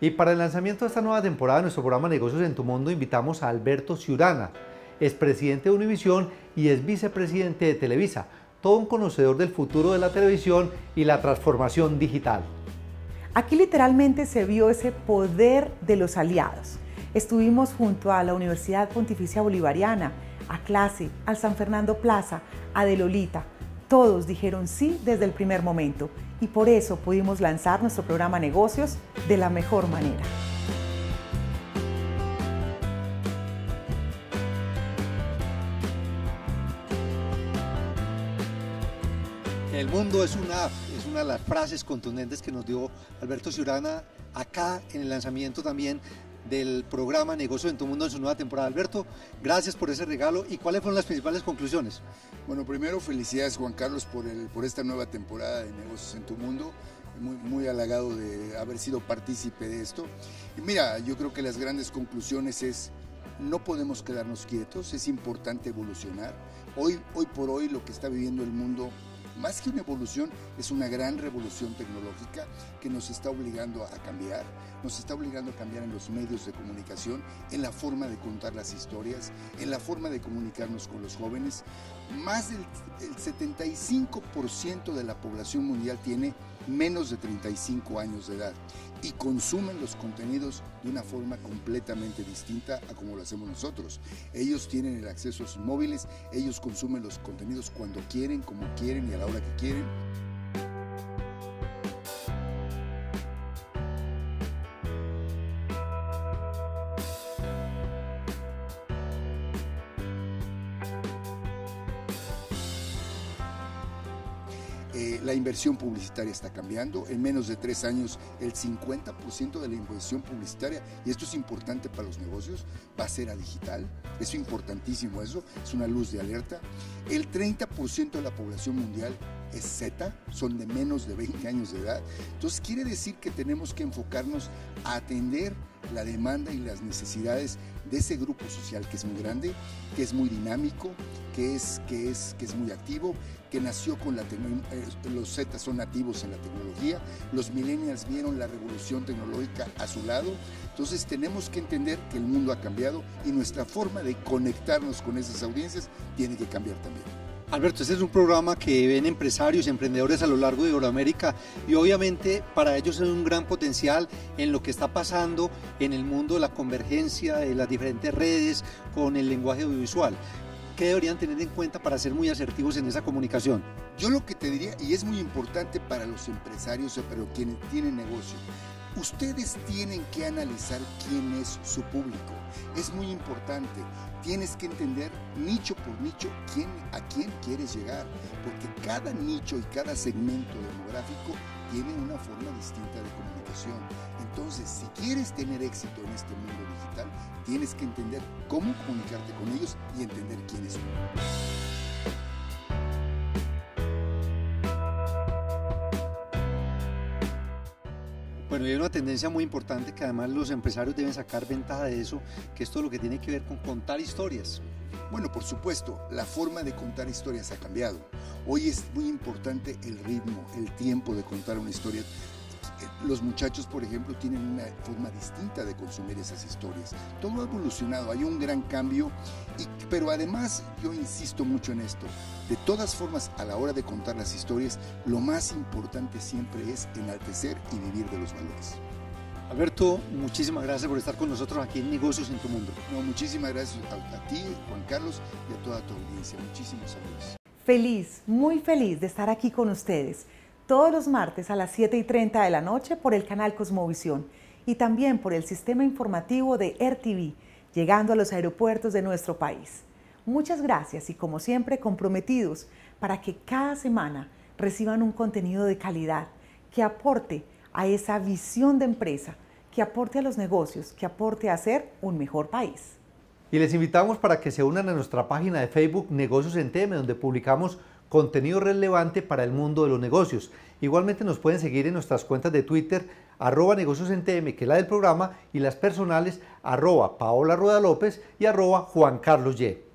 Y para el lanzamiento de esta nueva temporada de nuestro programa Negocios en Tu Mundo invitamos a Alberto Ciurana, expresidente de Univisión y es vicepresidente de Televisa, todo un conocedor del futuro de la televisión y la transformación digital. Aquí literalmente se vio ese poder de los aliados. Estuvimos junto a la Universidad Pontificia Bolivariana, a Clase, al San Fernando Plaza, a De Lolita. Todos dijeron sí desde el primer momento y por eso pudimos lanzar nuestro programa Negocios de la mejor manera. El mundo es una app, es una de las frases contundentes que nos dio Alberto Ciurana acá en el lanzamiento también del programa Negocios en Tu Mundo en su nueva temporada. Alberto, gracias por ese regalo. ¿Y cuáles fueron las principales conclusiones? Bueno, primero felicidades, Juan Carlos, por esta nueva temporada de Negocios en Tu Mundo. Muy, muy halagado de haber sido partícipe de esto. Y mira, yo creo que las grandes conclusiones es: no podemos quedarnos quietos, es importante evolucionar. Hoy por hoy lo que está viviendo el mundo, más que una evolución, es una gran revolución tecnológica que nos está obligando a cambiar. Nos está obligando a cambiar en los medios de comunicación, en la forma de contar las historias, en la forma de comunicarnos con los jóvenes. Más del 75% de la población mundial tiene menos de 35 años de edad y consumen los contenidos de una forma completamente distinta a como lo hacemos nosotros. Ellos tienen el acceso a sus móviles, ellos consumen los contenidos cuando quieren, como quieren y a la hora que quieren. La inversión publicitaria está cambiando. En menos de 3 años, el 50% de la inversión publicitaria, y esto es importante para los negocios, va a ser a digital. Es importantísimo eso, es una luz de alerta. El 30% de la población mundial es Z, son de menos de 20 años de edad. Entonces quiere decir que tenemos que enfocarnos a atender la demanda y las necesidades de ese grupo social que es muy grande, que es muy dinámico, que es muy activo, que nació con la tecnología. Los Z son nativos en la tecnología, los millennials vieron la revolución tecnológica a su lado. Entonces tenemos que entender que el mundo ha cambiado y nuestra forma de conectarnos con esas audiencias tiene que cambiar también. Alberto, este es un programa que ven empresarios y emprendedores a lo largo de Iberoamérica y obviamente para ellos es un gran potencial en lo que está pasando en el mundo de la convergencia de las diferentes redes con el lenguaje audiovisual. ¿Qué deberían tener en cuenta para ser muy asertivos en esa comunicación? Yo lo que te diría, y es muy importante para los empresarios, pero quienes tienen negocio, ustedes tienen que analizar quién es su público. Es muy importante. Tienes que entender nicho por nicho a quién quieres llegar, porque cada nicho y cada segmento demográfico tiene una forma distinta de comunicación. Entonces, si quieres tener éxito en este mundo digital, tienes que entender cómo comunicarte con ellos y entender quiénes son. Bueno, hay una tendencia muy importante que además los empresarios deben sacar ventaja de eso, que es todo lo que tiene que ver con contar historias. Bueno, por supuesto, la forma de contar historias ha cambiado. Hoy es muy importante el ritmo, el tiempo de contar una historia. Los muchachos, por ejemplo, tienen una forma distinta de consumir esas historias. Todo ha evolucionado, hay un gran cambio, pero además yo insisto mucho en esto. De todas formas, a la hora de contar las historias, lo más importante siempre es enaltecer y vivir de los valores. Alberto, muchísimas gracias por estar con nosotros aquí en Negocios en Tu Mundo. No, muchísimas gracias a ti, Juan Carlos, y a toda tu audiencia. Muchísimos saludos. Feliz, muy feliz de estar aquí con ustedes. Todos los martes a las 7:30 de la noche por el canal Cosmovisión y también por el sistema informativo de Air TV, llegando a los aeropuertos de nuestro país. Muchas gracias y como siempre comprometidos para que cada semana reciban un contenido de calidad que aporte a esa visión de empresa, que aporte a los negocios, que aporte a ser un mejor país. Y les invitamos para que se unan a nuestra página de Facebook Negocios en TM, donde publicamos contenido relevante para el mundo de los negocios. Igualmente nos pueden seguir en nuestras cuentas de Twitter, @negociosentm, que es la del programa, y las personales, @Paola Rueda López y @Juan Carlos Y.